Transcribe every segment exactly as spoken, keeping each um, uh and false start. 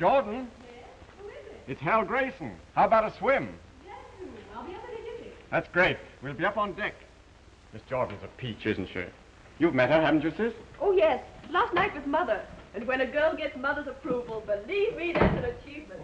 Jordan. Yes? Who is it? It's Hal Grayson. How about a swim? Yes, I'll be up in a jiffy. That's great. We'll be up on deck. Miss Jordan's a peach, isn't she? You've met her, haven't you, sis? Oh, yes. Last night with Mother. And when a girl gets Mother's approval, believe me, that's an achievement.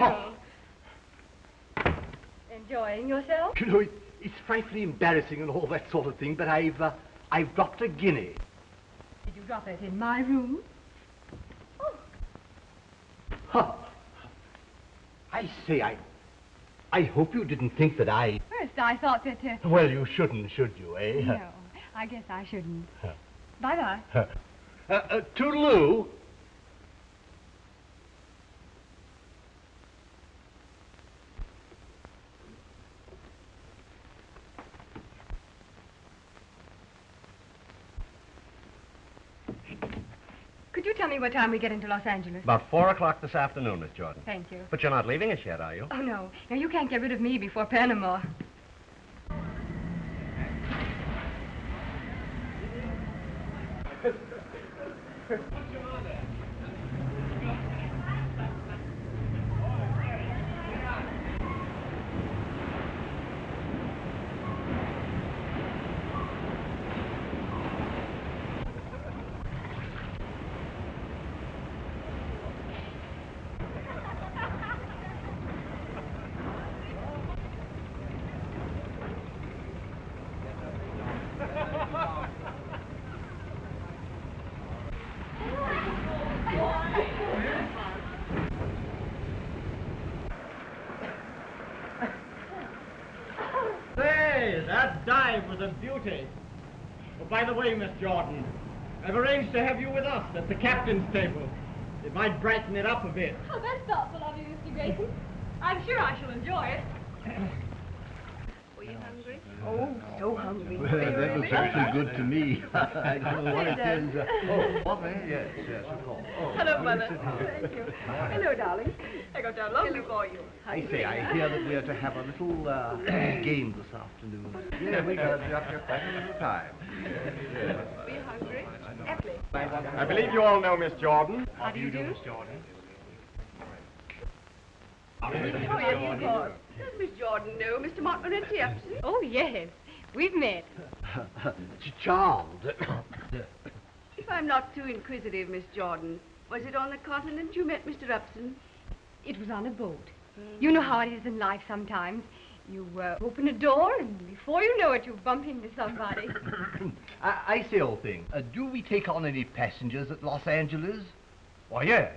Oh. Enjoying yourself? You know, it, it's frightfully embarrassing and all that sort of thing, but I've, uh, I've dropped a guinea. Did you drop it in my room? Oh. Huh. I say, I, I hope you didn't think that I... First, I thought that... Uh, well, you shouldn't, should you, eh? No, I guess I shouldn't. Bye-bye. Huh. Uh, uh, toodaloo. What time we get into Los Angeles? About four o'clock this afternoon, Miss Jordan. Thank you. But you're not leaving us yet, are you? Oh, no. Now, you can't get rid of me before Panama. By the way, Miss Jordan, I've arranged to have you with us at the captain's table. It might brighten it up a bit. Oh, that's thoughtful of you, Mister Grayson. I'm sure I shall enjoy it. Were you hungry? Oh, so hungry. Well, that was actually good to me. I don't know what it is. Oh, what? Yes, yes, of course. Oh, hello, Mother. Oh, thank you. Hello, darling. I got down lonely for you. I say, I hear that we are to have a little uh, game this afternoon. Yeah, we got to be up here quite a little time. Are you hungry? I believe you all know Miss Jordan. How do you do, Miss Jordan? Oh, yes, of course. Does Miss Jordan know Mister Montmorency Upson? Oh, yes. We've met. Charmed. If I'm not too inquisitive, Miss Jordan, was it on the continent you met Mister Upson? It was on a boat. Mm. You know how it is in life sometimes. You uh, open a door, and before you know it, you bump into somebody. I, I say, old thing, uh, do we take on any passengers at Los Angeles? Why, yes.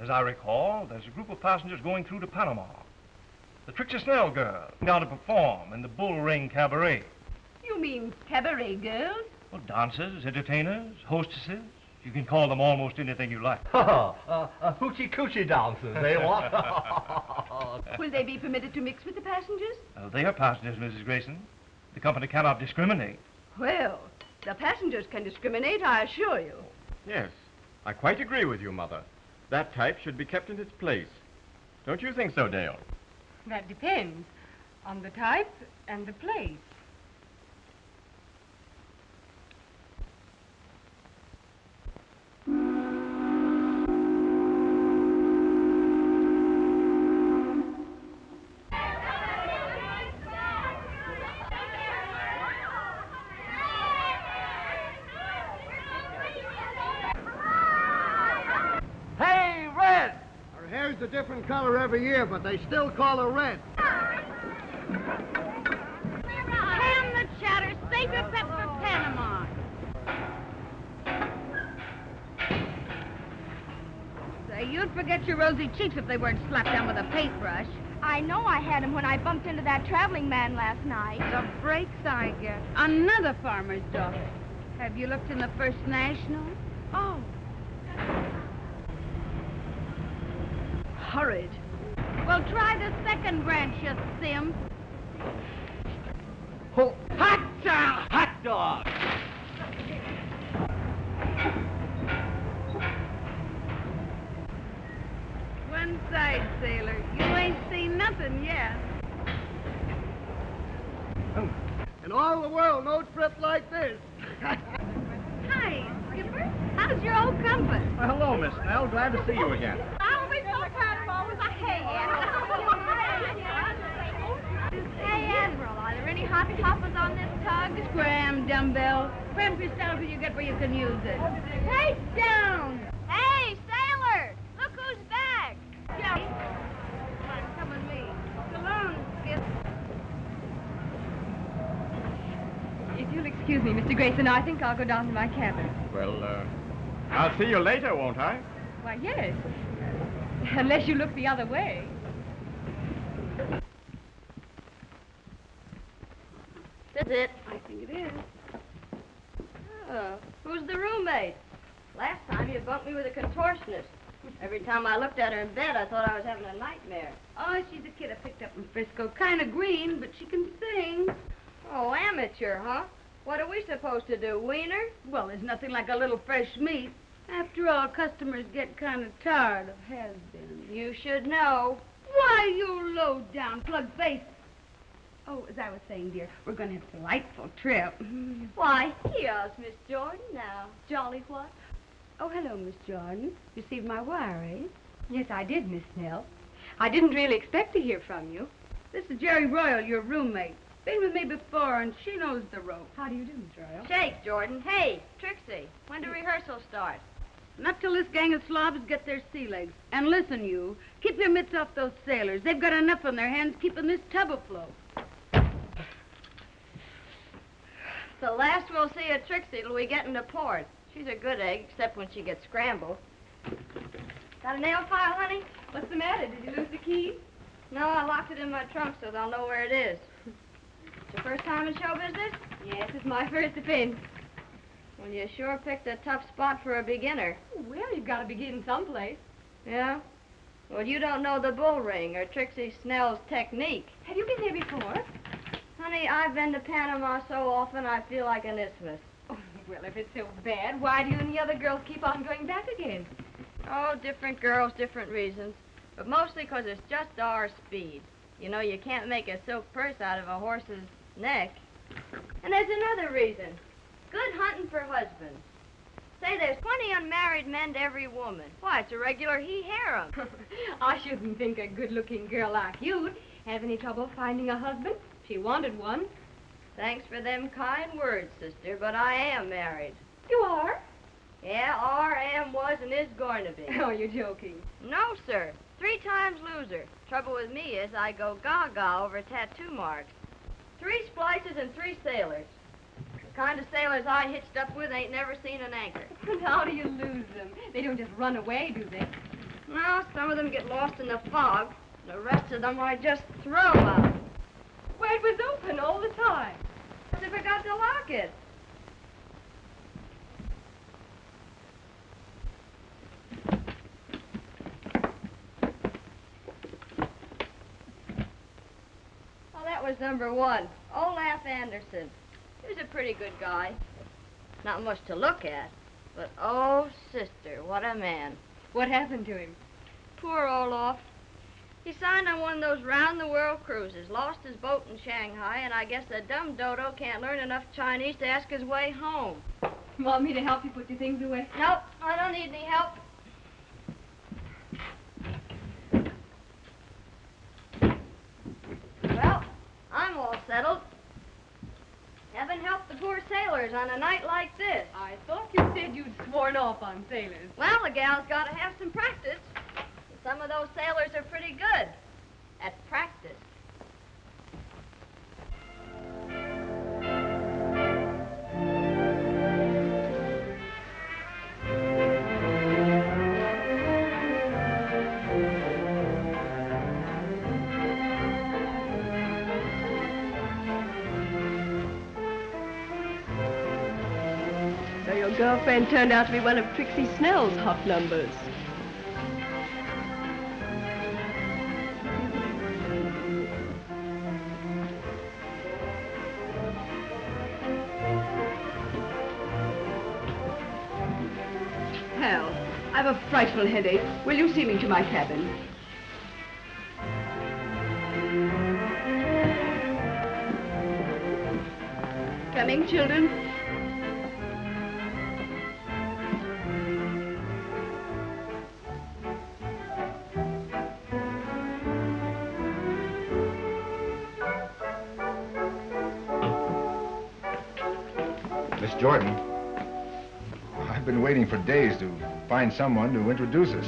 As I recall, there's a group of passengers going through to Panama. The Trixie Snell girl down to perform in the Bull Ring Cabaret. You mean cabaret girls? Well, dancers, entertainers, hostesses. You can call them almost anything you like. Oh, uh, uh, hoochie-coochie dancers, eh, what? Will they be permitted to mix with the passengers? Uh, they are passengers, Missus Grayson. The company cannot discriminate. Well, the passengers can discriminate, I assure you. Yes, I quite agree with you, Mother. That type should be kept in its place. Don't you think so, Dale? That depends on the type and the place. Different color every year, but they still call her red. Ham the chatter, safe except for Panama. Say, you'd forget your rosy cheeks if they weren't slapped down with a paintbrush. I know I had them when I bumped into that traveling man last night. The breaks I get. Another farmer's daughter. Have you looked in the First National? Oh, hurried. Well, try the second branch, you Sims. Oh, hot dog! Hot dog! One side, sailor. You ain't seen nothing yet. Oh. In all the world, no trip like this. Hi, Skipper. How's your old compass? Well, hello, Miss Snell. Glad to see you again. I'll be so proud of always a hay admiral. Hey, Admiral, are there any hoppy hoppers on this tug? Scram, dumbbell. Scram yourself till you get where you can use it. Take down! Hey, sailor! Look who's back! Yeah. Come on, come with me. So long, Skipper. If you'll excuse me, Mister Grayson, I think I'll go down to my cabin. Well, uh, I'll see you later, won't I? Why, yes. Uh, unless you look the other way. This is it. I think it is. Oh, who's the roommate? Last time you bumped me with a contortionist. Every time I looked at her in bed, I thought I was having a nightmare. Oh, she's a kid I picked up in Frisco. Kind of green, but she can sing. Oh, amateur, huh? What are we supposed to do, wiener? Well, there's nothing like a little fresh meat. After all, customers get kind of tired of has-been. You should know. Why, you low-down plug-face. Oh, as I was saying, dear, we're going to have a delightful trip. Why, here's Miss Jordan now. Jolly what? Oh, hello, Miss Jordan. You received my wire, eh? Yes, I did, Miss Snell. I didn't really expect to hear from you. This is Jerry Royal, your roommate. Been with me before, and she knows the rope. How do you do, Miss Royal? Shake, Jordan. Hey, Trixie, when do rehearsal start? Not till this gang of slobs get their sea legs. And listen, you, keep your mitts off those sailors. They've got enough on their hands keeping this tub afloat. The last we'll see of Trixie till we get into port. She's a good egg, except when she gets scrambled. Got a nail file, honey? What's the matter? Did you lose the key? No, I locked it in my trunk so they'll know where it is. Your first time in show business? Yes, it's my first offense. Well, you sure picked a tough spot for a beginner. Well, you've got to begin someplace. Yeah? Well, you don't know the bull ring or Trixie Snell's technique. Have you been here before? Honey, I've been to Panama so often I feel like an isthmus. Oh, well, if it's so bad, why do you and the other girls keep on going back again? Oh, different girls, different reasons. But mostly because it's just our speed. You know, you can't make a silk purse out of a horse's neck. And there's another reason. Good hunting for husbands. Say, there's twenty unmarried men to every woman. Why, it's a regular he-harem. I shouldn't think a good-looking girl like you'd have any trouble finding a husband. She wanted one. Thanks for them kind words, sister, but I am married. You are? Yeah, are, am, was, and is going to be. Oh, you're joking. No, sir. Three times loser. Trouble with me is I go gaga over tattoo marks. Three splices and three sailors. The kind of sailors I hitched up with ain't never seen an anchor. How do you lose them? They don't just run away, do they? No, some of them get lost in the fog. The rest of them I just throw out. Well, it was open all the time. I forgot to lock it. That was number one, Olaf Anderson. He was a pretty good guy. Not much to look at, but oh, sister, what a man. What happened to him? Poor Olaf. He signed on one of those round-the-world cruises, lost his boat in Shanghai, and I guess the dumb dodo can't learn enough Chinese to ask his way home. You want me to help you put your things away? Nope, I don't need any help. I'm all settled. Heaven help the poor sailors on a night like this. I thought you said you'd sworn off on sailors. Well, the gal's got to have some practice. Some of those sailors are pretty good at practice. Girlfriend turned out to be one of Trixie Snell's hot numbers. have a frightful headache. Will you see me to my cabin? Coming, children? Miss Jordan, I've been waiting for days to find someone to introduce us.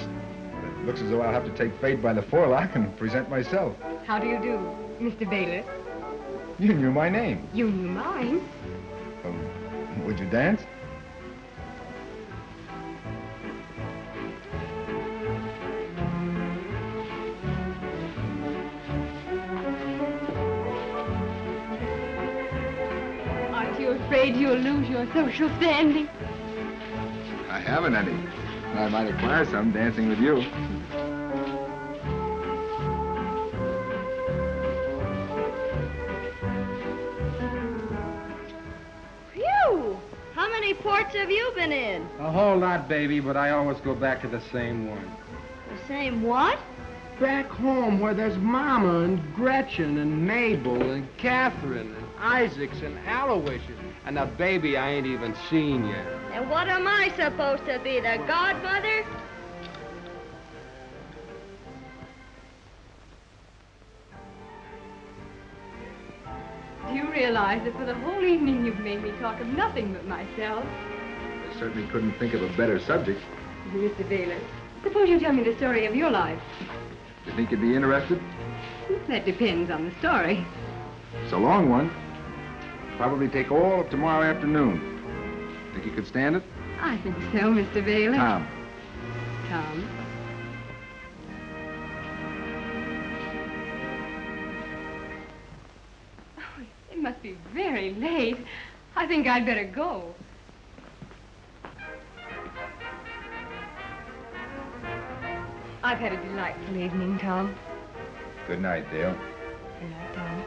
But it looks as though I'll have to take fate by the forelock and present myself. How do you do, Mister Baylor? You knew my name. You knew mine. Um, would you dance? Aren't you afraid you'll lose your social standing? I haven't any. I might acquire some dancing with you. What have you been in? A whole lot, baby, but I always go back to the same one. The same what? Back home where there's Mama and Gretchen and Mabel and Catherine and Isaacs and Aloysius and a baby I ain't even seen yet. And what am I supposed to be, the godmother? Do you realize that for the whole evening you've made me talk of nothing but myself? I certainly couldn't think of a better subject. Mister Baylor, suppose you tell me the story of your life. Do you think you'd be interested? That depends on the story. It's a long one. Probably take all of tomorrow afternoon. Think you could stand it? I think so, Mister Baylor. Tom. Tom. Oh, it must be very late. I think I'd better go. I've had a delightful evening, Tom. Good night, Dale. Good night, Tom.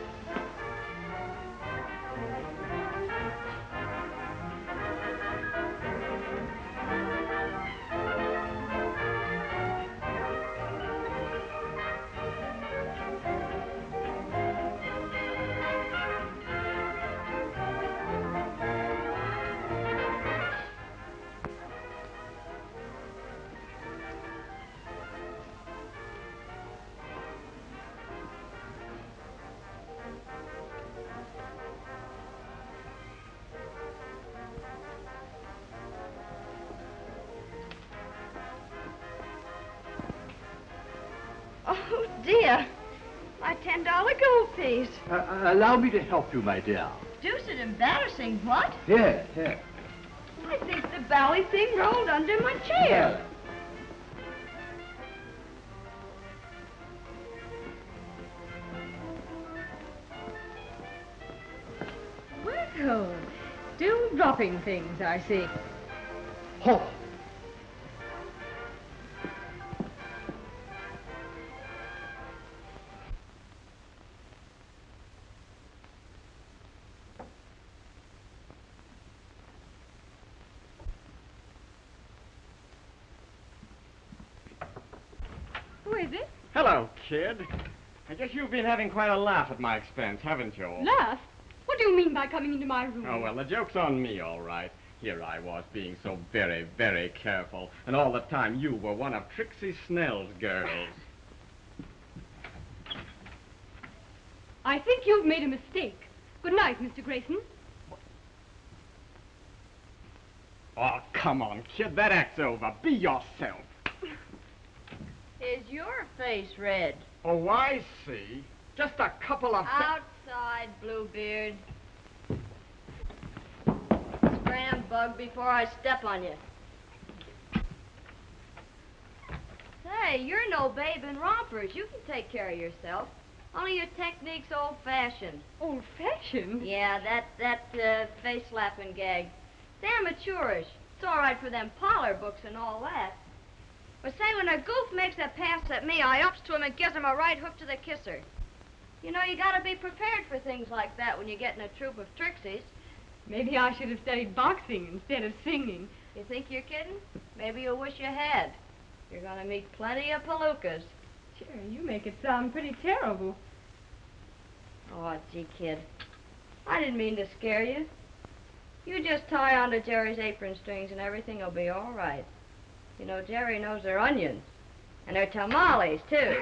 Uh, allow me to help you, my dear. Deuced embarrassing, what? Yes, yes. I think the bally thing rolled under my chair. Well, still dropping things, I see. Oh. Kid, I guess you've been having quite a laugh at my expense, haven't you? Laugh? What do you mean by coming into my room? Oh, well, the joke's on me, all right. Here I was being so very, very careful, and all the time you were one of Trixie Snell's girls. I think you've made a mistake. Good night, Mister Grayson. Oh, come on, kid, that act's over. Be yourself. Is your face red? Oh, I see. Just a couple of... Outside, Bluebeard. Scram, Bug, before I step on you. Hey, you're no babe in rompers. You can take care of yourself. Only your technique's old-fashioned. Old-fashioned? Yeah, that, that uh, face-slapping gag. It's amateurish. It's all right for them parlor books and all that. But say, when a goof makes a pass at me, I ups to him and gives him a right hook to the kisser. You know, you gotta be prepared for things like that when you get in a troop of Trixies. Maybe I should have studied boxing instead of singing. You think you're kidding? Maybe you'll wish you had. You're gonna meet plenty of palookas. Jerry, you make it sound pretty terrible. Oh, gee, kid. I didn't mean to scare you. You just tie onto Jerry's apron strings and everything will be all right. You know, Jerry knows they're onions. And they're tamales, too.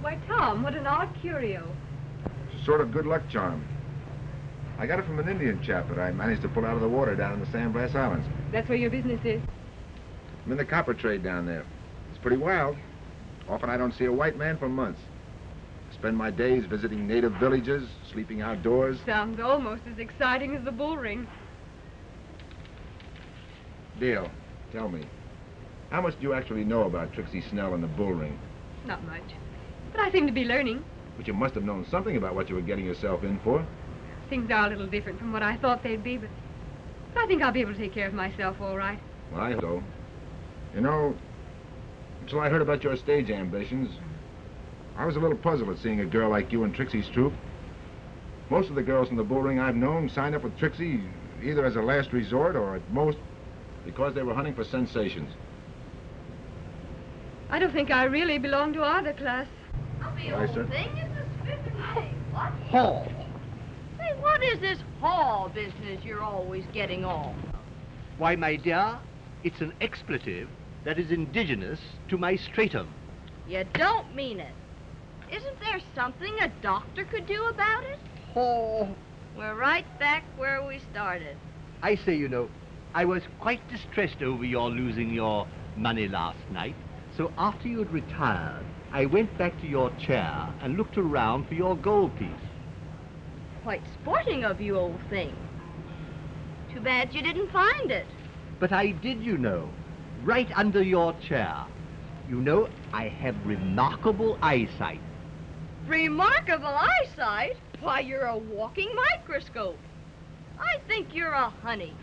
Why, Tom, what an odd curio. Sort of good luck charm. I got it from an Indian chap that I managed to pull out of the water down in the Sandbrass Islands. That's where your business is? I'm in the copper trade down there. It's pretty wild. Often I don't see a white man for months. I spend my days visiting native villages, sleeping outdoors. Sounds almost as exciting as the bull ring. Dale, tell me, how much do you actually know about Trixie Snell and the bull ring? Not much. But I seem to be learning. But you must have known something about what you were getting yourself in for. Things are a little different from what I thought they'd be, but, but I think I'll be able to take care of myself all right. Well, I hope so. You know, until I heard about your stage ambitions, I was a little puzzled at seeing a girl like you in Trixie's troupe. Most of the girls in the bull ring I've known signed up with Trixie either as a last resort or at most because they were hunting for sensations. I don't think I really belong to either class. Oh, the old thing is a stupid thing. What? Haul. Say, what is this haul business you're always getting on? Why, my dear, it's an expletive that is indigenous to my stratum. You don't mean it. Isn't there something a doctor could do about it? Oh. We're right back where we started. I say, you know, I was quite distressed over your losing your money last night. So after you'd retired, I went back to your chair and looked around for your gold piece. Quite sporting of you, old thing. Too bad you didn't find it. But I did, you know, right under your chair. You know, I have remarkable eyesight. Remarkable eyesight? Why, you're a walking microscope. I think you're a honey.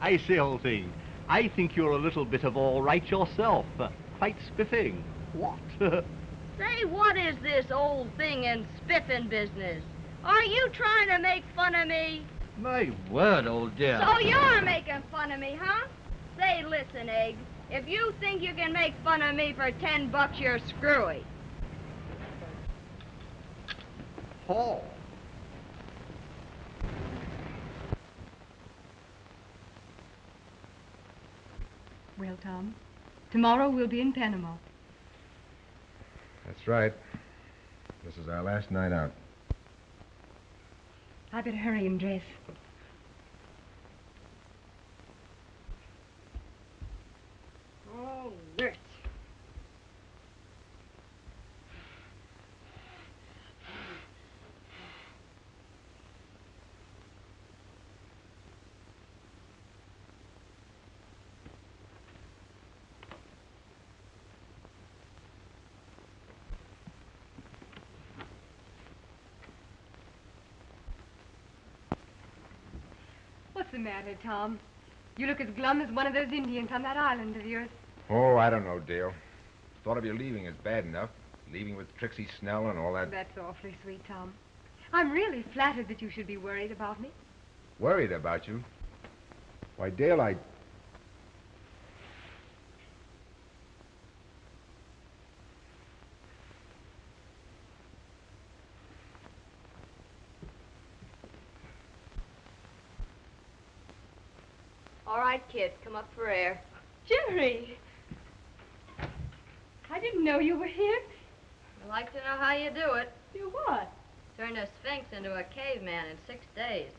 I say, old thing, I think you're a little bit of all right yourself. Uh, quite spiffing. What? Say, what is this old thing and spiffing business? Are you trying to make fun of me? My word, old dear. So you're making fun of me, huh? Say, listen, Egg. If you think you can make fun of me for ten bucks, you're screwy. Paul. Well, Tom, tomorrow we'll be in Panama. That's right. This is our last night out. I better hurry and dress. Oh, Lurch. What's the matter, Tom? You look as glum as one of those Indians on that island of yours. Oh, I don't know, Dale. The thought of your leaving is bad enough. Leaving with Trixie Snell and all that. That's awfully sweet, Tom. I'm really flattered that you should be worried about me. Worried about you? Why, Dale, I... All right, kid, come up for air. Jerry! I didn't know you were here. I'd like to know how you do it. Do what? Turn a sphinx into a caveman in six days.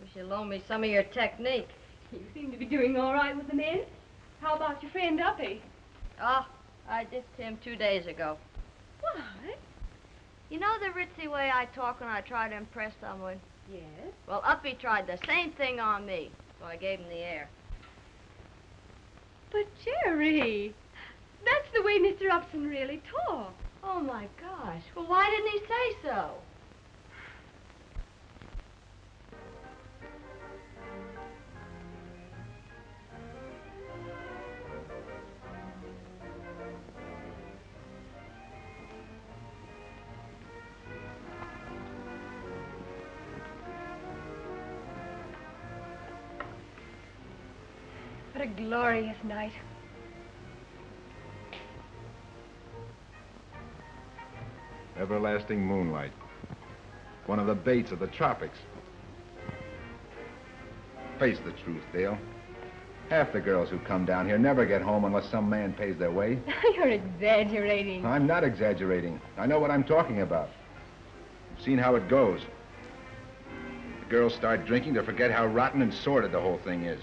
Wish you'd loan me some of your technique. You seem to be doing all right with the men. How about your friend Uppy? Oh, I ditched him two days ago. Why? You know the ritzy way I talk when I try to impress someone? Yes. Well, Uppy tried the same thing on me, so I gave him the air. But, Jerry, that's the way Mister Upson really talks. Oh, my gosh. Well, why didn't he say so? What a glorious night. Everlasting moonlight. One of the baits of the tropics. Face the truth, Dale. Half the girls who come down here never get home unless some man pays their way. You're exaggerating. I'm not exaggerating. I know what I'm talking about. I've seen how it goes. The girls start drinking to forget how rotten and sordid the whole thing is.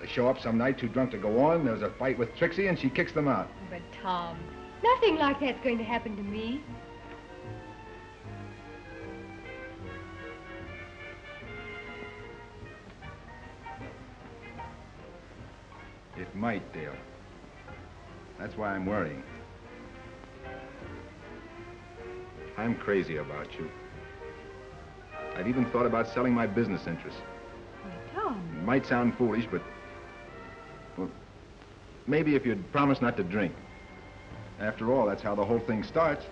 They show up some night too drunk to go on. There's a fight with Trixie and she kicks them out. But Tom, nothing like that's going to happen to me. It might, Dale. That's why I'm worrying. I'm crazy about you. I've even thought about selling my business interests. Well, Tom. It might sound foolish, but... Well, maybe if you'd promise not to drink. After all, that's how the whole thing starts.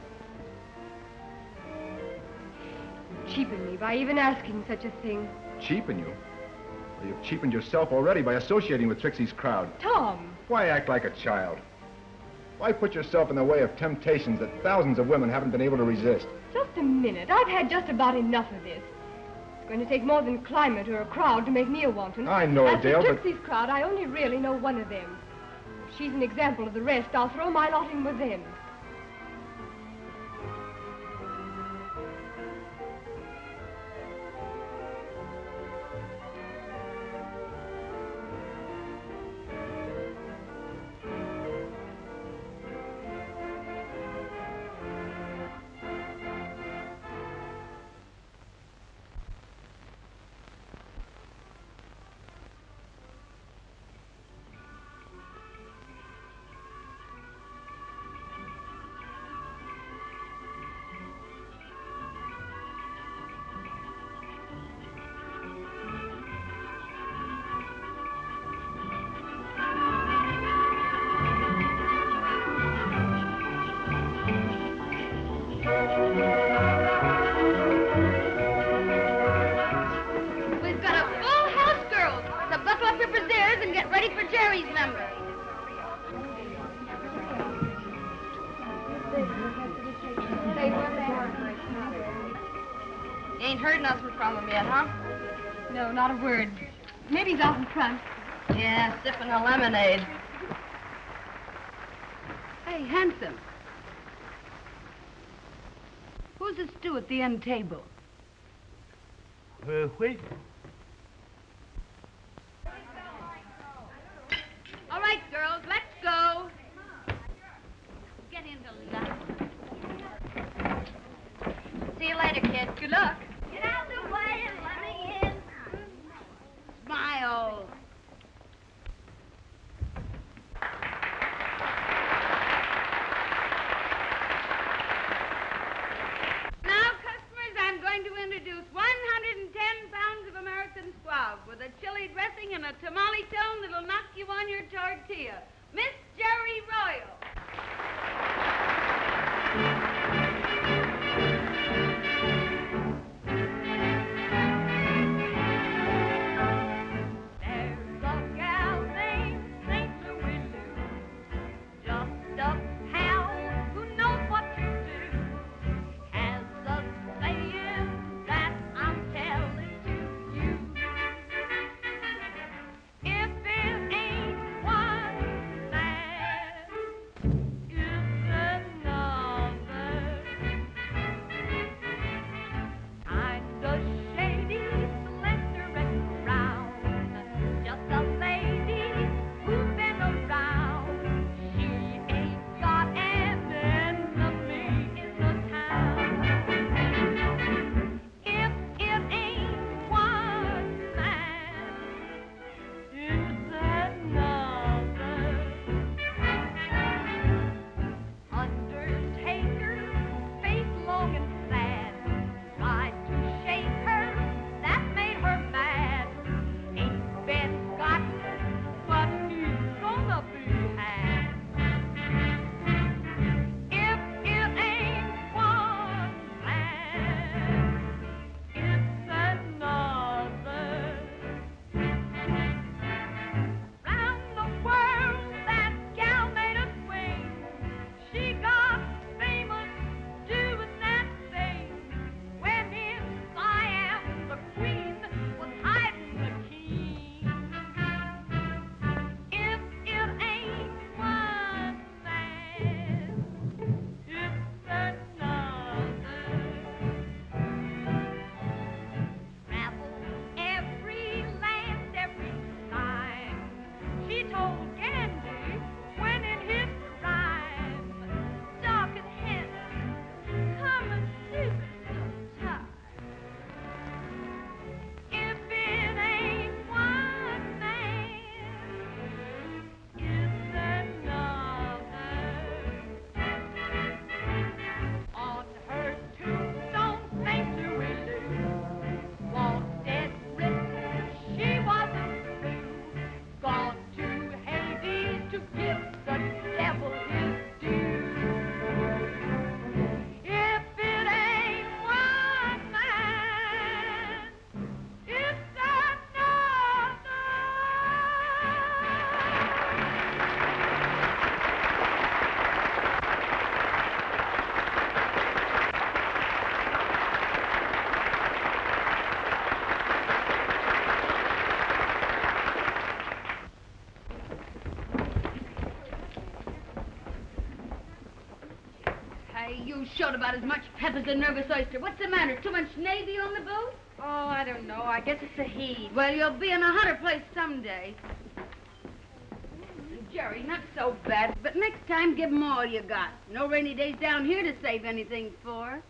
You cheapen me by even asking such a thing. Cheapen you? You've cheapened yourself already by associating with Trixie's crowd. Tom! Why act like a child? Why put yourself in the way of temptations that thousands of women haven't been able to resist? Just a minute. I've had just about enough of this. It's going to take more than climate or a crowd to make me a wanton. I know, As Dale, but... Trixie's crowd, I only really know one of them. If she's an example of the rest, I'll throw my lot in with them. Lemonade. Hey, handsome. Who's the stew at the end table? Uh, wait. All right, girls, let's go. Get in, Delina. See you later, kid. Good luck. Get out of the way and let me in. Smile. Tamale tone that'll knock you on your tortilla. Miss Jerry Royal. showed about as much pep as a nervous oyster. What's the matter? Too much Navy on the boat? Oh, I don't know. I guess it's the heat. Well, you'll be in a hotter place someday. Jerry, not so bad, but next time give them all you got. No rainy days down here to save anything for.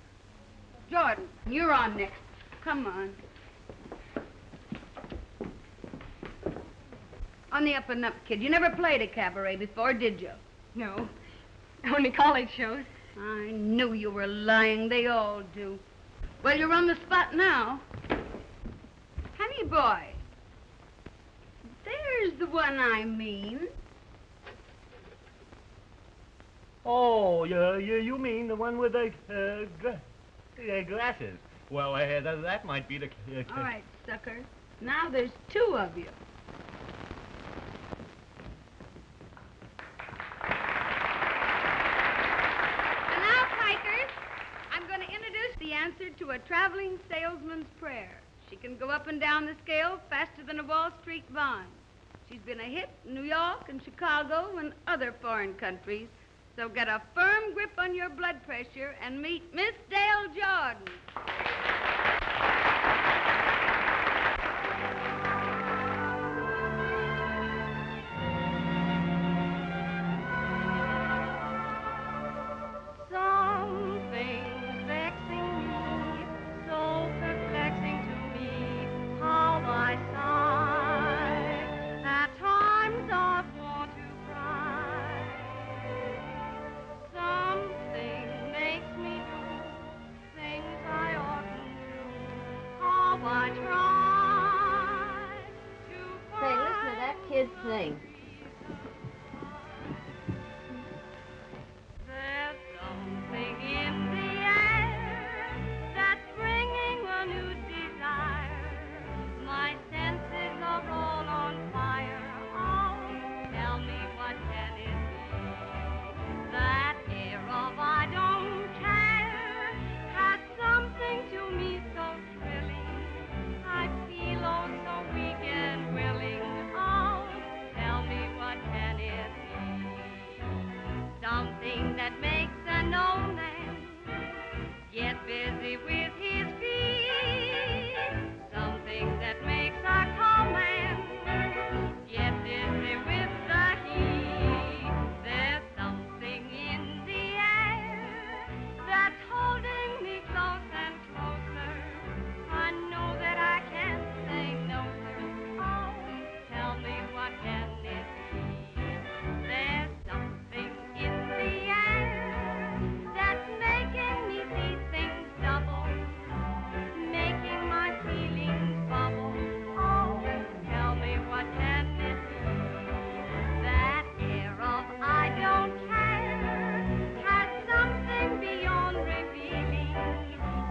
Jordan, you're on next. Come on. On the up and up, kid. You never played a cabaret before, did you? No. Only college shows. I knew you were lying. They all do. Well, you're on the spot now. Honey boy. There's the one I mean. Oh, you, you, you mean the one with the uh, gla uh, glasses. Well, uh, that, that might be the... Uh, all right, sucker. Now there's two of you. And now, pikers, I'm going to introduce the answer to a traveling salesman's prayer. She can go up and down the scale faster than a Wall Street bond. She's been a hit in New York and Chicago and other foreign countries. So get a firm grip on your blood pressure and meet Miss Dale Jordon. Something's vexing me, so perplexing to me, how I sigh. At times I've I try to say, listen to that kid sing. There's something in the air that's bringing a new desire. My senses are all on fire. Oh, tell me what can it be? That air of I don't care has something to me so thrilling. I feel oh so weak and willing. Oh, tell me what can it be? Something that makes a known man get busy with his feet. Something that makes a calm man get busy with the heat. There's something in the air that's holding me close and closer. I know that I can't say no, sir. Oh, tell me what can it be? There's something in the air that's making me see things double, making my feelings bubble. Oh, tell me what can it be? That air of I don't care has something beyond revealing.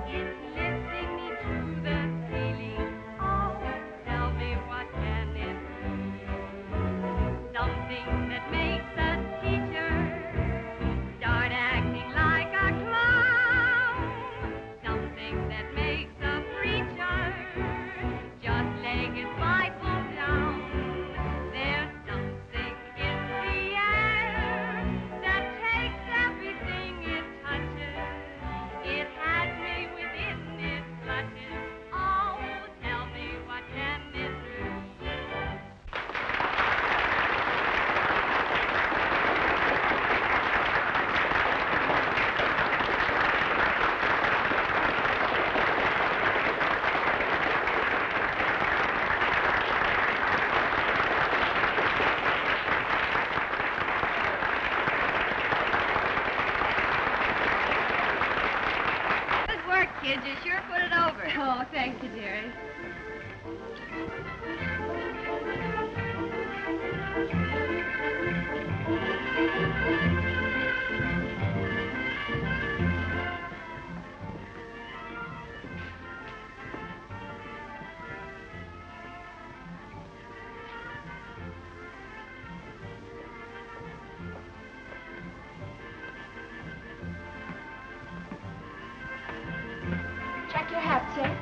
It's lifting me to the ceiling. Oh, tell me what can it be? Something that makes a teacher start acting like a clown. Something that makes a preacher just lay his Bible down. There's something in the air that takes everything it touches. It has me within its clutches. Oh, tell me what can it be? Good work, kids. You sure put it over. Oh, thank you, Jerry. Check your hat, sir.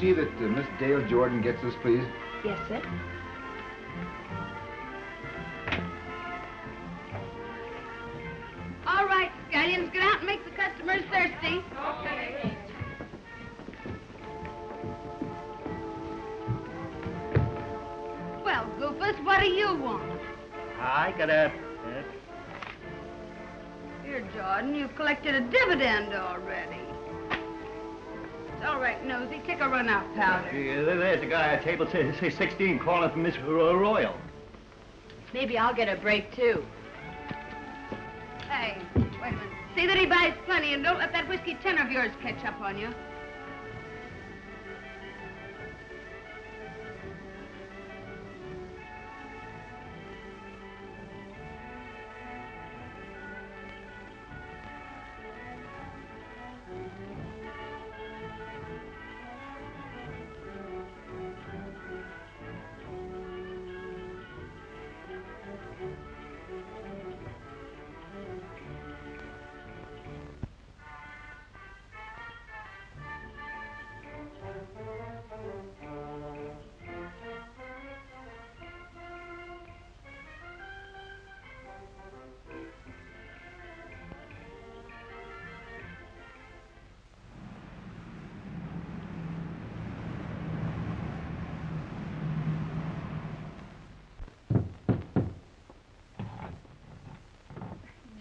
see that uh, Miss Dale Jordon gets this, please? Yes, sir. All right, scallions, get out and make the customers thirsty. Okay. Well, Goofus, what do you want? I got a... Here, Jordan, you've collected a dividend already. All right, Nosey, take a run out powder. Uh, there's a guy at table, say, say sixteen, calling for Miss Royal. Maybe I'll get a break, too. Hey, wait a minute. See that he buys plenty, and don't let that whiskey tin of yours catch up on you.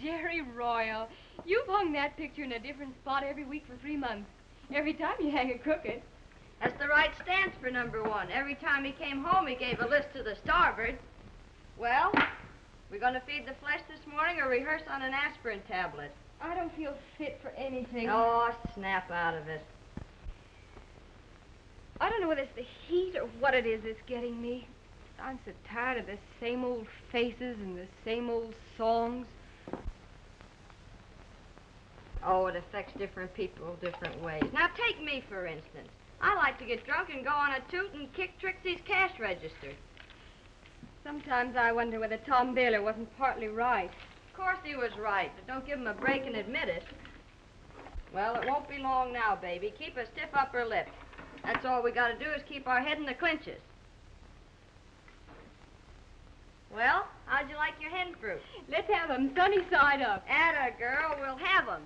Jerry Royal, you've hung that picture in a different spot every week for three months. Every time you hang it crooked. That's the right stance for number one. Every time he came home, he gave a list to the starboard. Well, we're going to feed the flesh this morning or rehearse on an aspirin tablet? I don't feel fit for anything. Oh, snap out of it. I don't know whether it's the heat or what it is that's getting me. I'm so tired of the same old faces and the same old songs. Oh, it affects different people different ways. Now, take me, for instance. I like to get drunk and go on a toot and kick Trixie's cash register. Sometimes I wonder whether Tom Baylor wasn't partly right. Of course he was right, but don't give him a break and admit it. Well, it won't be long now, baby. Keep a stiff upper lip. That's all we got to do is keep our head in the clinches. Well, how'd you like your hen fruit? Let's have them sunny side up. Atta girl, we'll have them.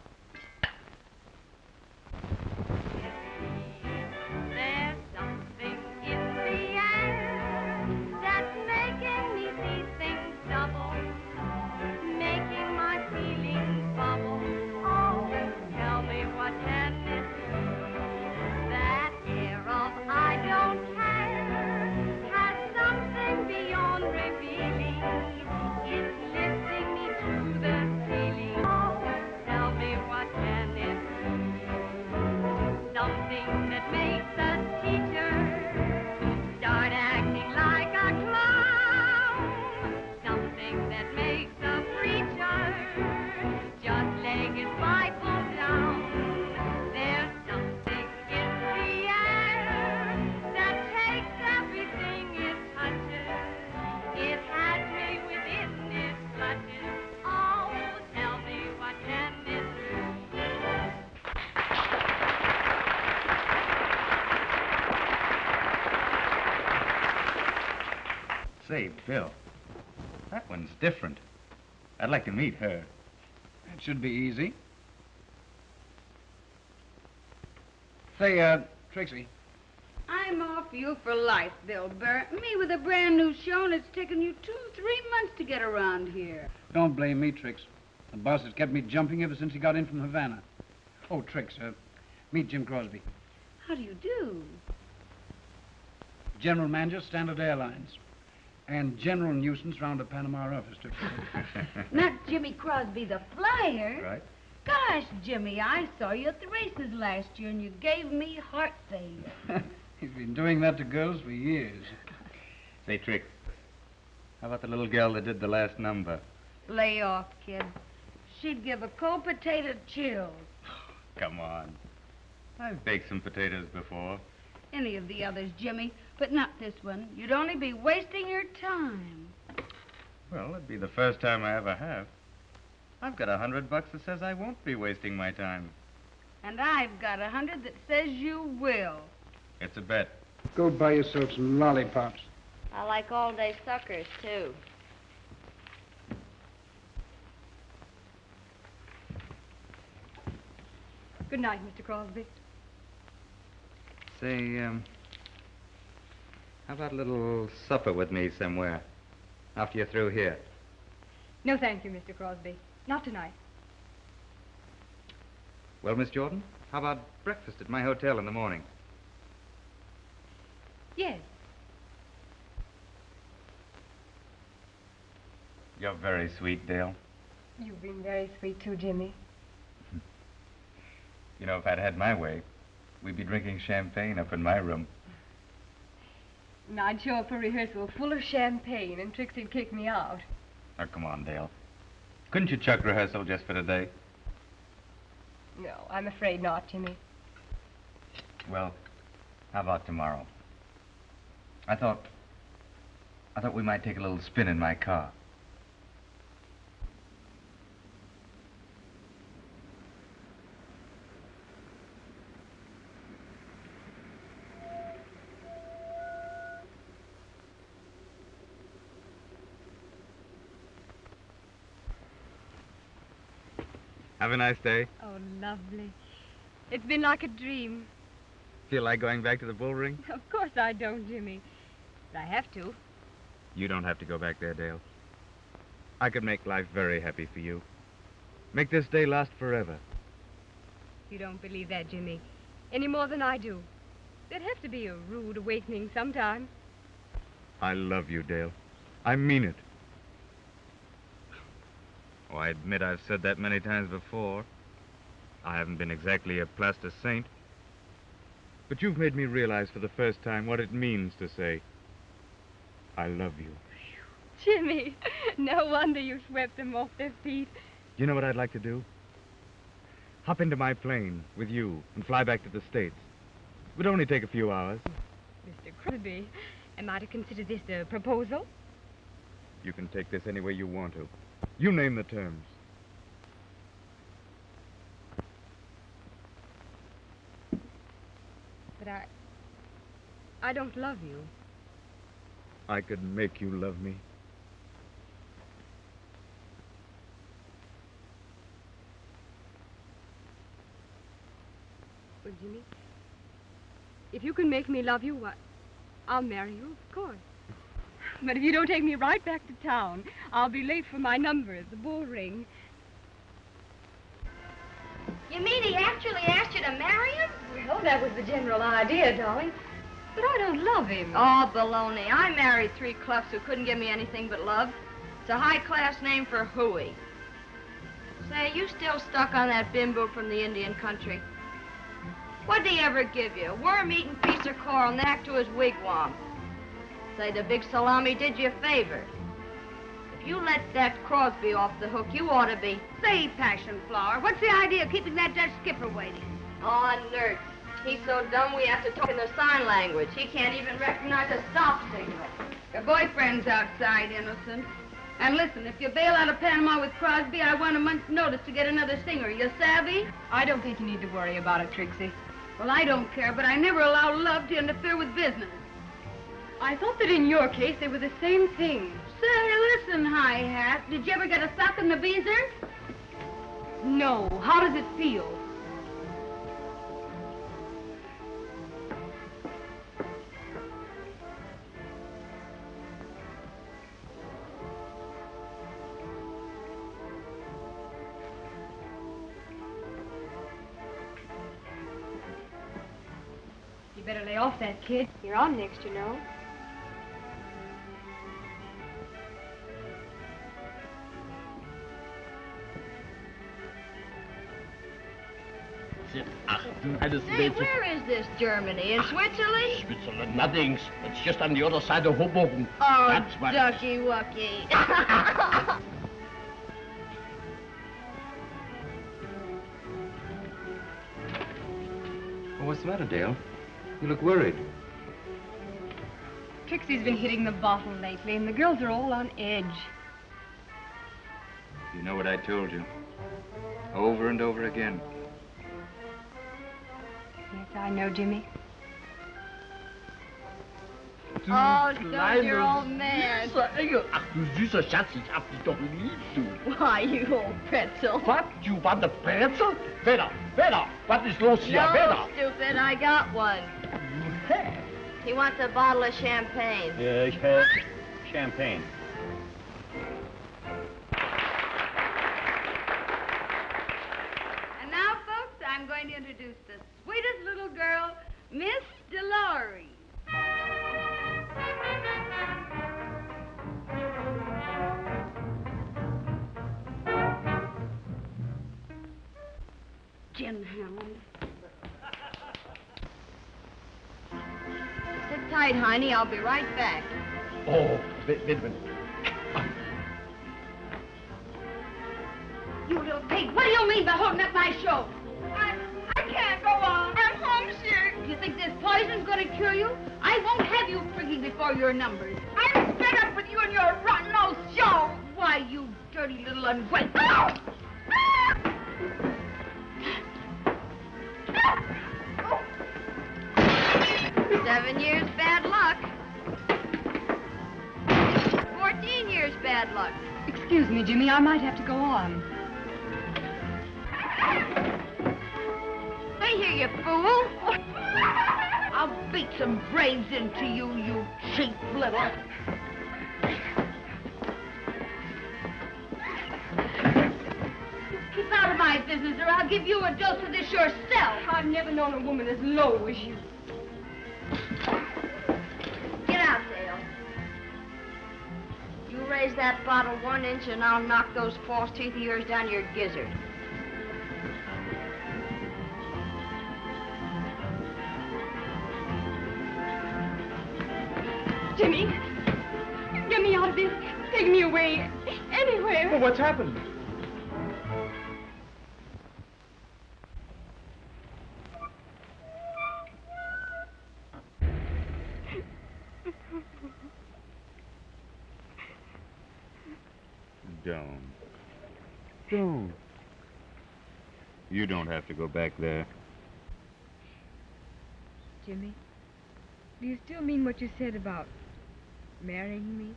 Say, Bill, that one's different. I'd like to meet her. That should be easy. Say, uh, Trixie. I'm off you for life, Bill Burr. Me with a brand new show, and it's taken you two, three months to get around here. Don't blame me, Trix. The boss has kept me jumping ever since he got in from Havana. Oh, Trix, uh, meet Jim Crosby. How do you do? General Manager, Standard Airlines. And general nuisance round the Panama office, too. Not Jimmy Crosby, the flyer. Right. Gosh, Jimmy, I saw you at the races last year, and you gave me heart failure. He's been doing that to girls for years. Say, Trix, how about the little girl that did the last number? Lay off, kid. She'd give a cold potato chills. Come on. I've baked some potatoes before. Any of the others, Jimmy, but not this one. You'd only be wasting your time. Well, it'd be the first time I ever have. I've got a hundred bucks that says I won't be wasting my time. And I've got a hundred that says you will. It's a bet. Go buy yourself some lollipops. I like all-day suckers, too. Good night, Mister Crosby. Say, um, how about a little supper with me somewhere after you're through here? No, thank you, Mister Crosby. Not tonight. Well, Miss Jordan, how about breakfast at my hotel in the morning? Yes. You're very sweet, Dale. You've been very sweet, too, Jimmy. You know, if I'd had my way, we'd be drinking champagne up in my room. And I'd show up for rehearsal full of champagne, and Trixie'd kick me out. Oh, come on, Dale. Couldn't you chuck rehearsal just for today? No, I'm afraid not, Jimmy. Well, how about tomorrow? I thought... I thought we might take a little spin in my car. Have a nice day. Oh, lovely. It's been like a dream. Feel like going back to the Bull Ring? Of course I don't, Jimmy. But I have to. You don't have to go back there, Dale. I could make life very happy for you. Make this day last forever. You don't believe that, Jimmy, any more than I do. There'd have to be a rude awakening sometime. I love you, Dale. I mean it. Oh, I admit I've said that many times before. I haven't been exactly a plaster saint. But you've made me realize for the first time what it means to say, I love you. Jimmy, no wonder you swept them off their feet. You know what I'd like to do? Hop into my plane with you and fly back to the States. It would only take a few hours. Mister Crosby, am I to consider this a proposal? You can take this any way you want to. You name the terms. But I... I don't love you. I could make you love me. Well, Jimmy, if you can make me love you, I, I'll marry you, of course. But if you don't take me right back to town, I'll be late for my number at the Bull Ring. You mean he actually asked you to marry him? Well, that was the general idea, darling. But I don't love him. Oh, baloney. I married three cluffs who couldn't give me anything but love. It's a high-class name for hooey. Say, you still stuck on that bimbo from the Indian country? What'd he ever give you? A worm-eating piece of coral knack to his wigwam. Say, the big salami did you a favor. If you let that Crosby off the hook, you ought to be... Say, Passion Flower, what's the idea of keeping that Dutch skipper waiting? Aw, nerds. He's so dumb we have to talk in the sign language. He can't even recognize a stop signal. Your boyfriend's outside, Innocent. And listen, if you bail out of Panama with Crosby, I want a month's notice to get another singer. You savvy? I don't think you need to worry about it, Trixie. Well, I don't care, but I never allow love to interfere with business. I thought that in your case, they were the same thing. Say, listen, Hi-Hat. Did you ever get a sock in the beezer? No. How does it feel? You better lay off that, kid. You're on next, you know. Hey, where is this, Germany? In Switzerland? Switzerland, nothing. It's just on the other side of Hoboken. Oh, that's what ducky wucky. Well, what's the matter, Dale? You look worried. Trixie's been hitting the bottle lately, and the girls are all on edge. You know what I told you. Over and over again. Yes, I know, Jimmy. Oh, so you're old man. Why, you old pretzel. What? You want a pretzel? Vera, Vera, what is los here, Vera? No, stupid, I got one. You have? He wants a bottle of champagne. Yes, yeah, champagne. And now, folks, I'm going to introduce the sweetest little girl, Miss DeLaurie. Gin hound. Sit tight, Heine. I'll be right back. Oh, Midman. You little pig. What do you mean by holding up my show? I, I can't go on. I'm homesick. You think this poison's going to cure you? I won't have you freaking before your numbers. I'm fed up with you and your rotten old show. Why, you dirty little ungrateful. Seven years bad luck. Fourteen years bad luck. Excuse me, Jimmy, I might have to go on. Stay here, you fool. I'll beat some brains into you, you cheap little. Keep out of my business, or I'll give you a dose of this yourself. I've never known a woman as low as you. Get out, Dale. You raise that bottle one inch and I'll knock those false teeth of yours down your gizzard. Jimmy, get me out of this. Take me away. Anywhere. Well, what's happened? Don't. Don't. You don't have to go back there. Jimmy, do you still mean what you said about marrying me?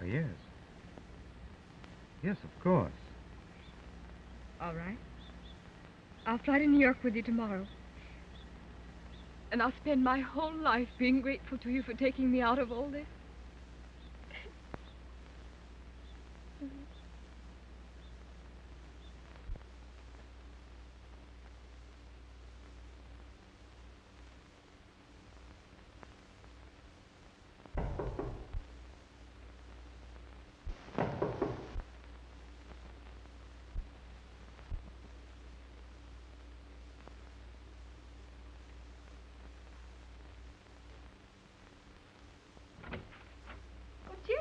Why, yes. Yes, of course. All right. I'll fly to New York with you tomorrow. And I'll spend my whole life being grateful to you for taking me out of all this.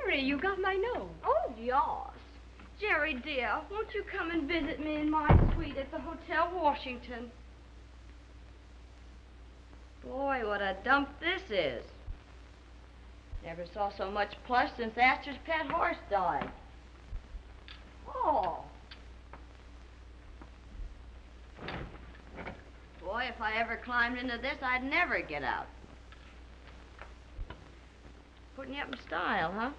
Jerry, you got my note. Oh, yes. Jerry, dear, won't you come and visit me in my suite at the Hotel Washington? Boy, what a dump this is. Never saw so much plush since Astor's pet horse died. Oh. Boy, if I ever climbed into this, I'd never get out. Putting you up in style, huh?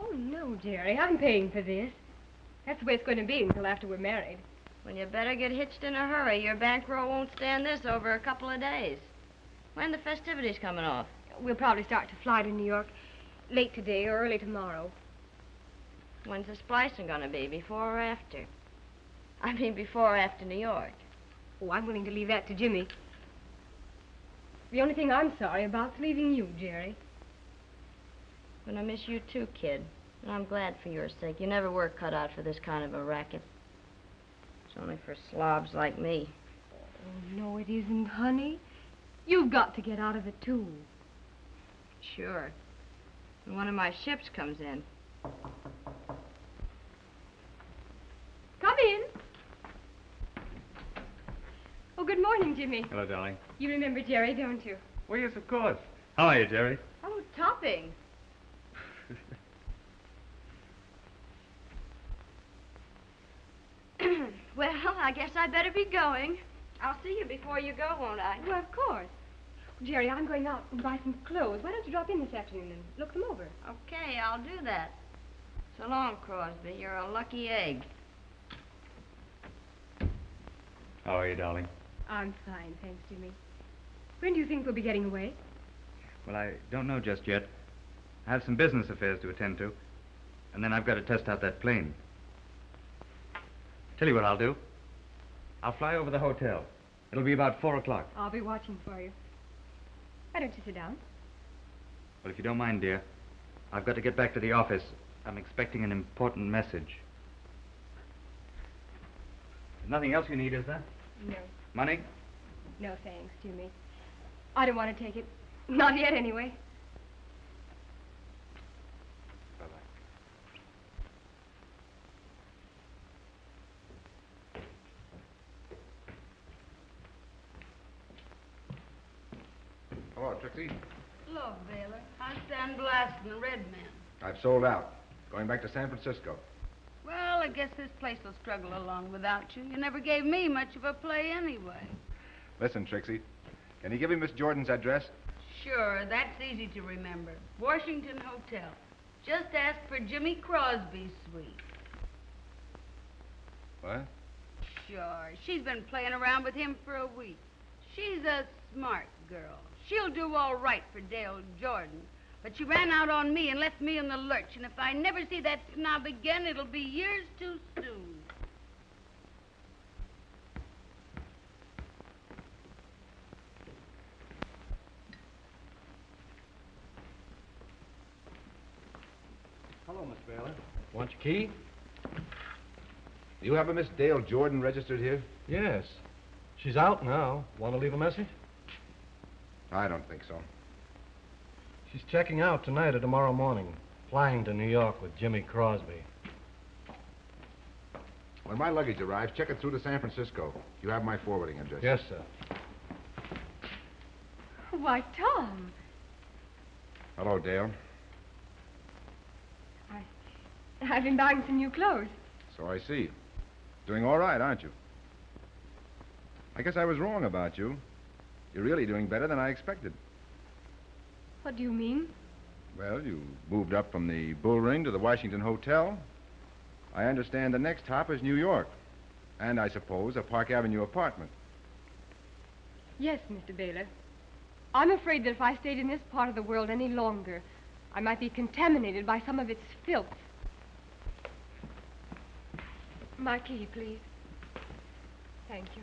Oh, no, Jerry, I'm paying for this. That's the way it's going to be until after we're married. Well, you better get hitched in a hurry. Your bankroll won't stand this over a couple of days. When the festivities coming off? We'll probably start to fly to New York late today or early tomorrow. When's the splicing going to be, before or after? I mean, before or after New York. Oh, I'm willing to leave that to Jimmy. The only thing I'm sorry about is leaving you, Jerry. And I miss you too, kid. And I'm glad for your sake. You never were cut out for this kind of a racket. It's only for slobs like me. Oh, no, it isn't, honey. You've got to get out of it, too. Sure. When one of my ships comes in. Come in. Oh, good morning, Jimmy. Hello, darling. You remember Jerry, don't you? Well, yes, of course. How are you, Jerry? Oh, topping. Well, I guess I better be going. I'll see you before you go, won't I? Well, of course. Jerry, I'm going out and buy some clothes. Why don't you drop in this afternoon and look them over? Okay, I'll do that. So long, Crosby. You're a lucky egg. How are you, darling? I'm fine, thanks, Jimmy. When do you think we'll be getting away? Well, I don't know just yet. I have some business affairs to attend to. And then I've got to test out that plane. Tell you what I'll do. I'll fly over the hotel. It'll be about four o'clock. I'll be watching for you. Why don't you sit down? Well, if you don't mind, dear, I've got to get back to the office. I'm expecting an important message. There's nothing else you need, is there? No. Money? No, thanks, Jimmy. I don't want to take it. Not yet, anyway. Hello, Trixie. Hello, Baylor. I'm Sandbrass and the Red Man. I've sold out. Going back to San Francisco. Well, I guess this place will struggle along without you. You never gave me much of a play anyway. Listen, Trixie, can you give me Miss Jordan's address? Sure, that's easy to remember. Washington Hotel. Just ask for Jimmy Crosby's suite. What? Sure. She's been playing around with him for a week. She's a smart girl. She'll do all right for Dale Jordon. But she ran out on me and left me in the lurch. And if I never see that snob again, it'll be years too soon. Hello, Miss Baylor. Want your key? Do you have a Miss Dale Jordon registered here? Yes. She's out now. Want to leave a message? I don't think so. She's checking out tonight or tomorrow morning, flying to New York with Jimmy Crosby. When my luggage arrives, check it through to San Francisco. You have my forwarding address. Yes, sir. Why, Tom. Hello, Dale. I, I've been buying some new clothes. So I see. Doing all right, aren't you? I guess I was wrong about you. You're really doing better than I expected. What do you mean? Well, you moved up from the Bull Ring to the Washington Hotel. I understand the next hop is New York. And, I suppose, a Park Avenue apartment. Yes, Mister Baylor. I'm afraid that if I stayed in this part of the world any longer, I might be contaminated by some of its filth. My key, please. Thank you.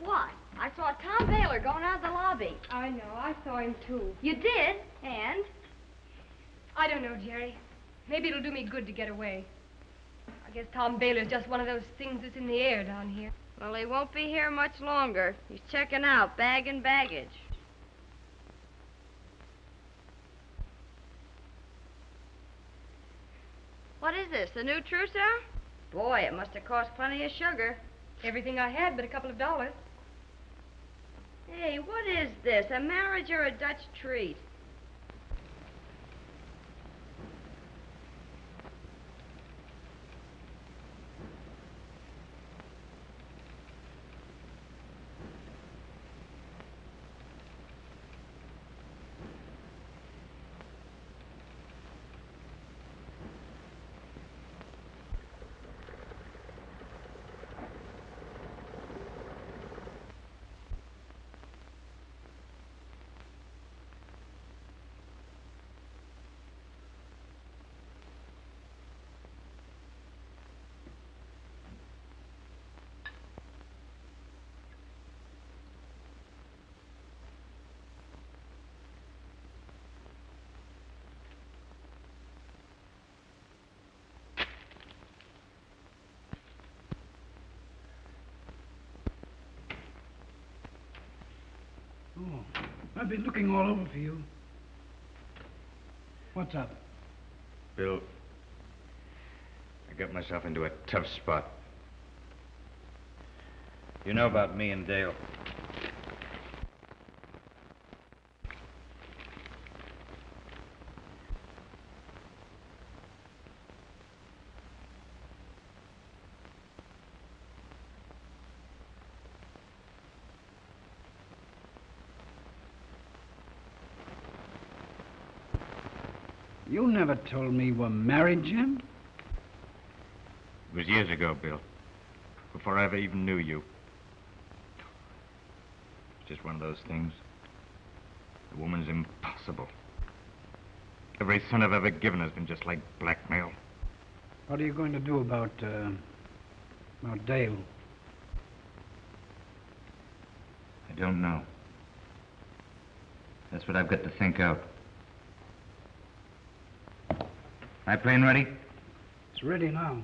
What? I saw Tom Baylor going out of the lobby. I know. I saw him, too. You did? And? I don't know, Jerry. Maybe it'll do me good to get away. I guess Tom Baylor's just one of those things that's in the air down here. Well, he won't be here much longer. He's checking out, bag and baggage. What is this, the new trousseau? Boy, it must have cost plenty of sugar. Everything I had but a couple of dollars. Hey, what is this? A marriage or a Dutch treat? Oh, I've been looking all over for you. What's up? Bill, I got myself into a tough spot. You know about me and Dale. You never told me you were married, Jim. It was years ago, Bill. Before I ever even knew you. It's just one of those things. The woman's impossible. Every son I've ever given has been just like blackmail. What are you going to do about, uh, about Dale? I don't know. That's what I've got to think out. My plane ready? It's ready now.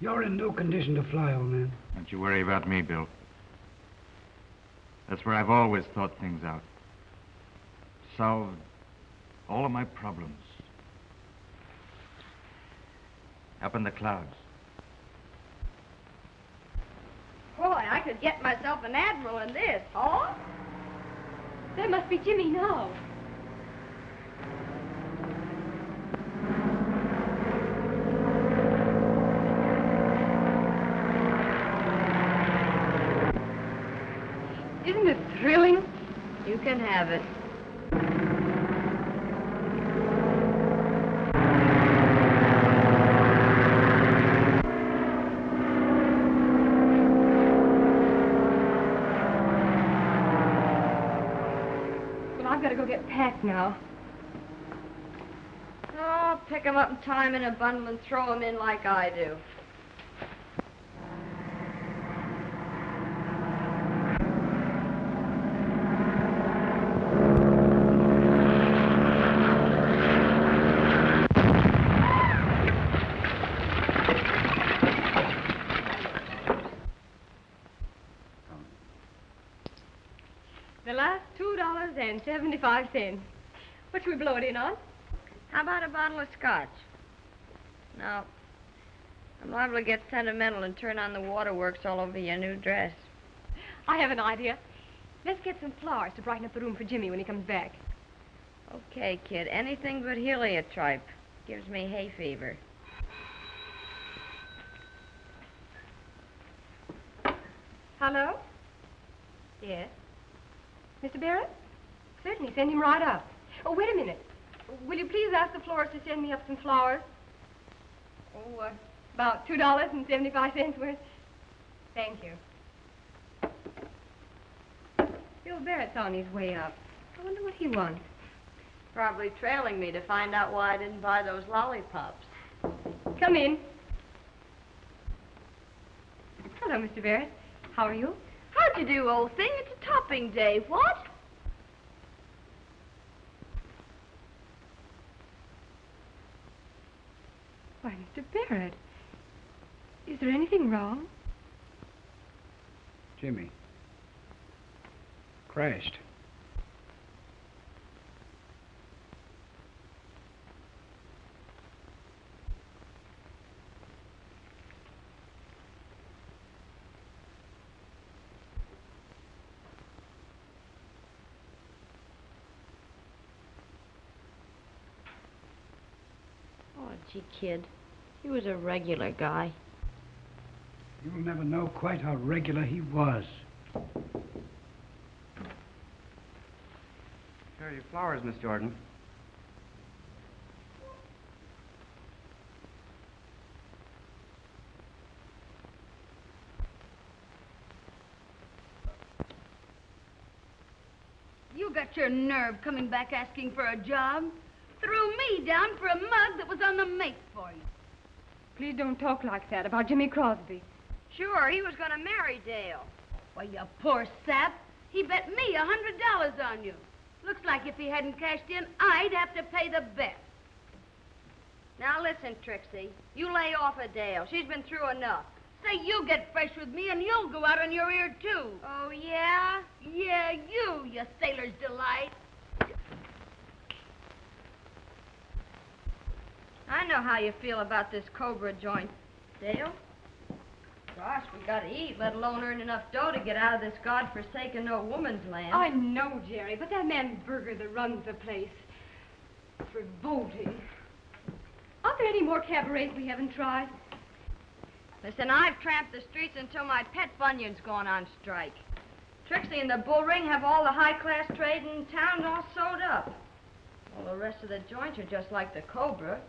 You're in no condition to fly, old man. Don't you worry about me, Bill. That's where I've always thought things out. Solved all of my problems. Up in the clouds. Boy, I could get myself an admiral in this, huh? There must be Jimmy now. Isn't it thrilling? You can have it. Well, I've got to go get packed now. Oh, I'll pick them up in time in a bundle and throw them in like I do. seventy-five cents. What should we blow it in on? How about a bottle of scotch? No. I'm liable to get sentimental and turn on the waterworks all over your new dress. I have an idea. Let's get some flowers to brighten up the room for Jimmy when he comes back. Okay, kid. Anything but heliotrope. Gives me hay fever. Hello? Yes? Mister Barrett? Certainly, send him right up. Oh, wait a minute. Will you please ask the florist to send me up some flowers? Oh, uh, about two dollars and seventy-five cents worth. Thank you. Bill Barrett's on his way up. I wonder what he wants. Probably trailing me to find out why I didn't buy those lollipops. Come in. Hello, Mister Barrett. How are you? How'd you do, old thing? It's a topping day. What? Why, Mister Barrett, is there anything wrong? Jimmy crashed. Kid. He was a regular guy. You'll never know quite how regular he was. Here are your flowers, Miss Jordan. You got your nerve coming back asking for a job? Threw me down for a mug that was on the make for you. Please don't talk like that about Jimmy Crosby. Sure, he was going to marry Dale. Well, you poor sap. He bet me a hundred dollars on you. Looks like if he hadn't cashed in, I'd have to pay the bet. Now listen, Trixie. You lay off of Dale. She's been through enough. Say you get fresh with me and you'll go out on your ear, too. Oh, yeah? Yeah, you, you sailor's delight. I know how you feel about this Cobra joint, Dale. Gosh, we gotta eat, let alone earn enough dough to get out of this godforsaken no woman's land. I know, Jerry, but that man Berger that runs the place. It's revolting. Aren't there any more cabarets we haven't tried? Listen, I've tramped the streets until my pet bunion's gone on strike. Trixie and the Bull Ring have all the high-class trade in town all sewed up. The rest of the joints are just like the Cobra.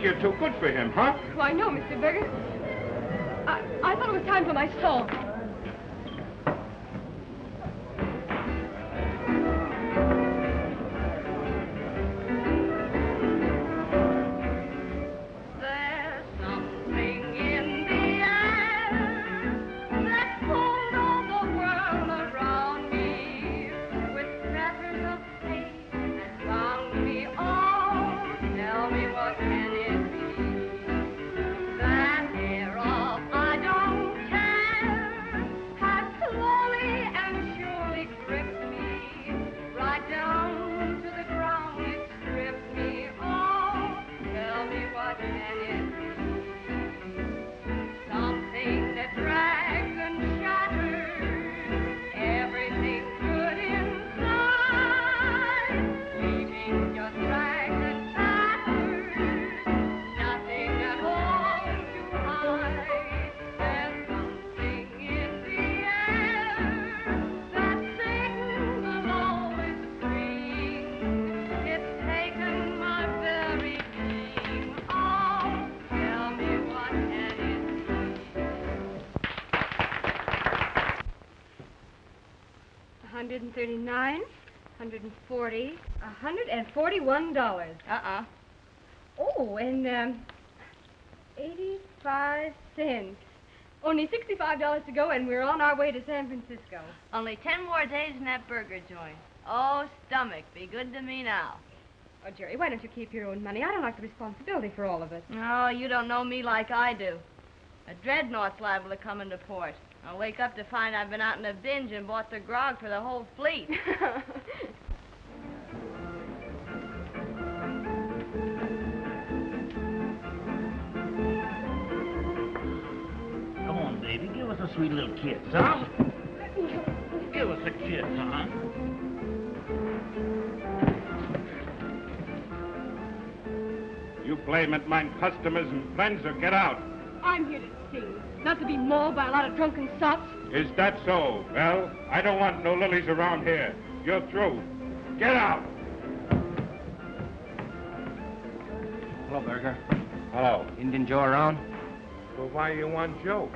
You're too good for him, huh? Why, no, Mister Berger. I, I thought it was time for my soul. one thirty-nine, one forty, one forty-one dollars. Uh-uh. Oh, and um, eighty-five cents. Only sixty-five dollars to go, and we're on our way to San Francisco. Only ten more days in that burger joint. Oh, stomach, be good to me now. Oh, Jerry, why don't you keep your own money? I don't like the responsibility for all of it. No, you don't know me like I do. A dreadnought's liable to come into port. I'll wake up to find I've been out in a binge and bought the grog for the whole fleet. Come on, baby, give us a sweet little kiss, huh? Give us a kiss, huh? You play at mine customers and friends or get out. I'm here to sing. Not to be mauled by a lot of drunken sots. Is that so? Well, I don't want no lilies around here. You're through. Get out! Hello, Berger. Hello. Indian Joe around? Well, why you want Joe?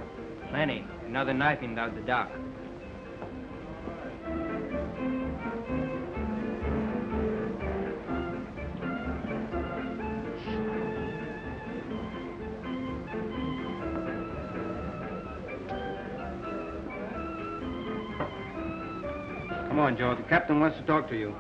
Plenty. Another knifing down the dock. Come on, Joe. The captain wants to talk to you.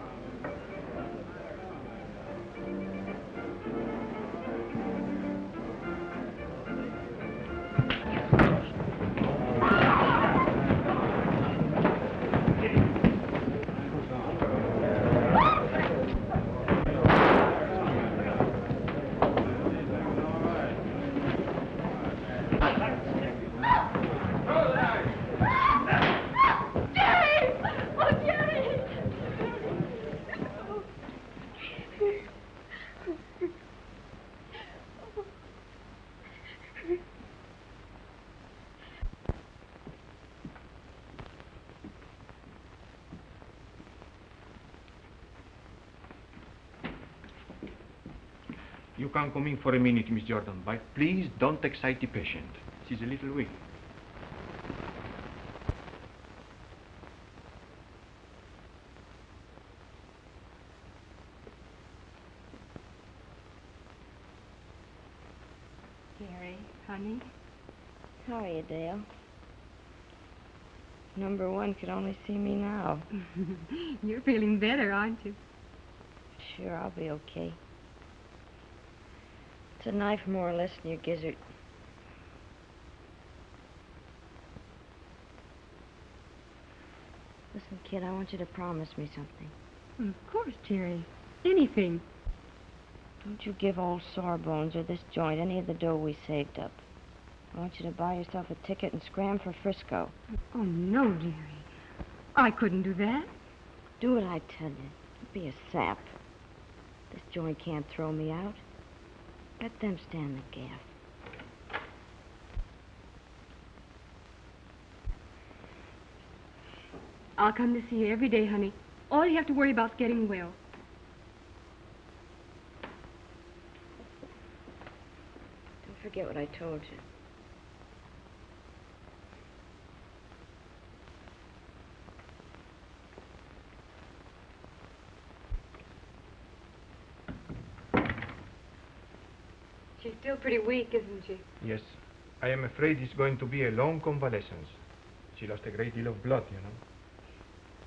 You can come in for a minute, Miss Jordan, but please don't excite the patient. She's a little weak. Gary, honey. How are you, Dale? Number one could only see me now. You're feeling better, aren't you? Sure, I'll be okay. It's a knife more or less than your gizzard. Listen, kid, I want you to promise me something. Well, of course, Jerry. Anything. Don't you give old Sawbones or this joint any of the dough we saved up. I want you to buy yourself a ticket and scram for Frisco. Oh, no, Jerry. I couldn't do that. Do what I tell you. Don't be a sap. This joint can't throw me out. Let them stand the gaff. I'll come to see you every day, honey. All you have to worry about is getting well. Don't forget what I told you. She's still pretty weak, isn't she? Yes. I am afraid it's going to be a long convalescence. She lost a great deal of blood, you know.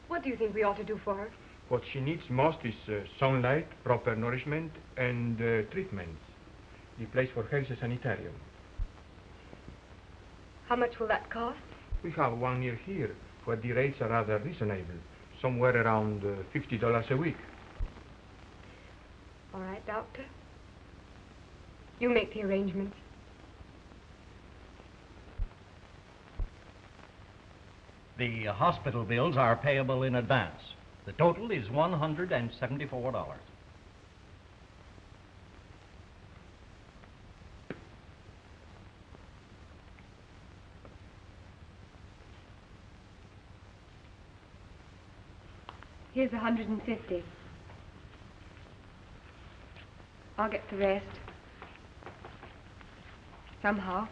What do you think we ought to do for her? What she needs most is uh, sunlight, proper nourishment, and uh, treatments. The place for her is a sanitarium. How much will that cost? We have one near here, where the rates are rather reasonable. Somewhere around uh, fifty dollars a week. All right, Doctor. You make the arrangements. The uh, hospital bills are payable in advance. The total is one hundred seventy-four dollars. Here's one hundred fifty dollars. I'll get the rest. Somehow.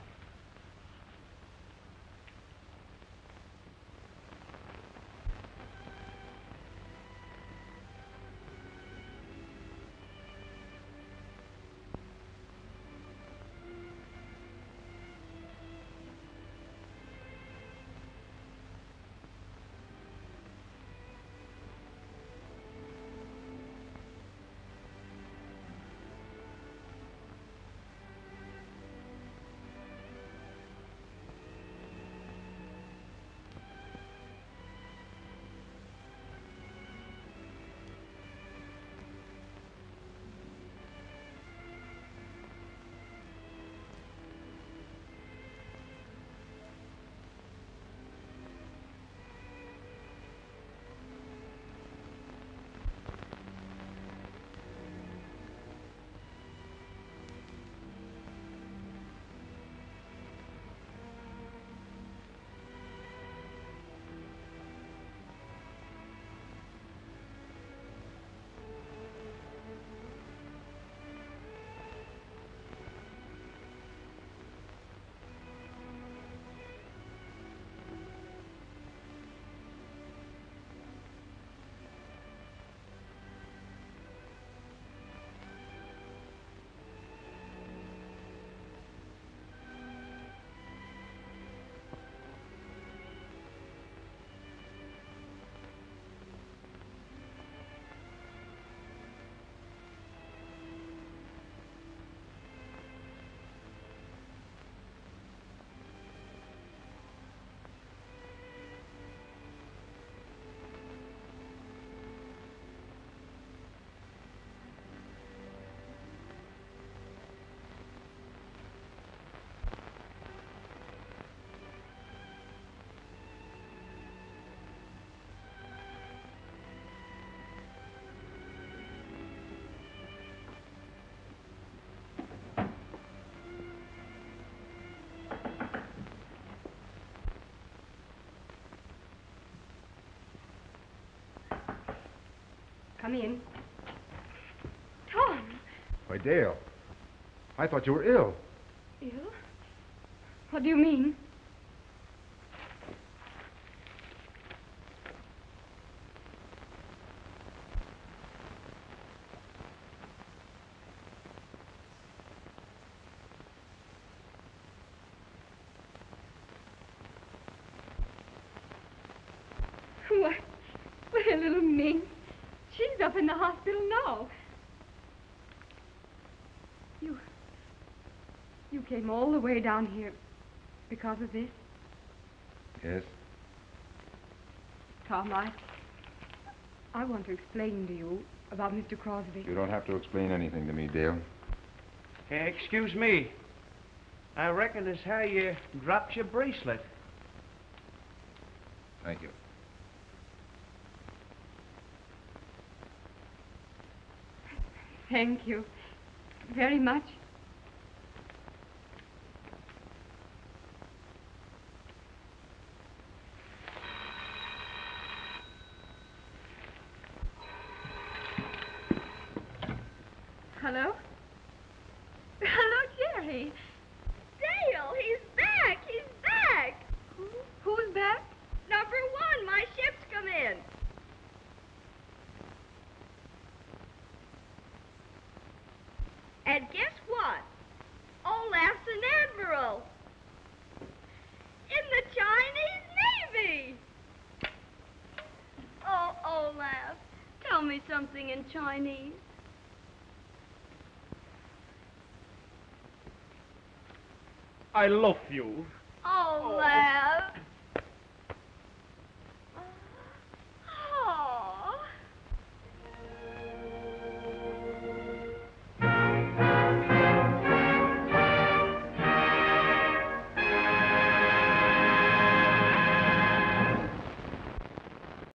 Come in. Tom! Why, Dale, I thought you were ill. Ill? What do you mean? In the hospital now. You... You came all the way down here because of this? Yes. Tom, I... I want to explain to you about Mister Crosby. You don't have to explain anything to me, Dale. Hey, excuse me. I reckon it's how you dropped your bracelet. Thank you. Thank you very much. Hello? Hello, Jerry. Dale, he's back. He's back. Who? Who's back? Number one. My ship's come in. And guess what? Olaf's an admiral in the Chinese Navy. Oh, Olaf, tell me something in Chinese. I love you. Olaf. Oh.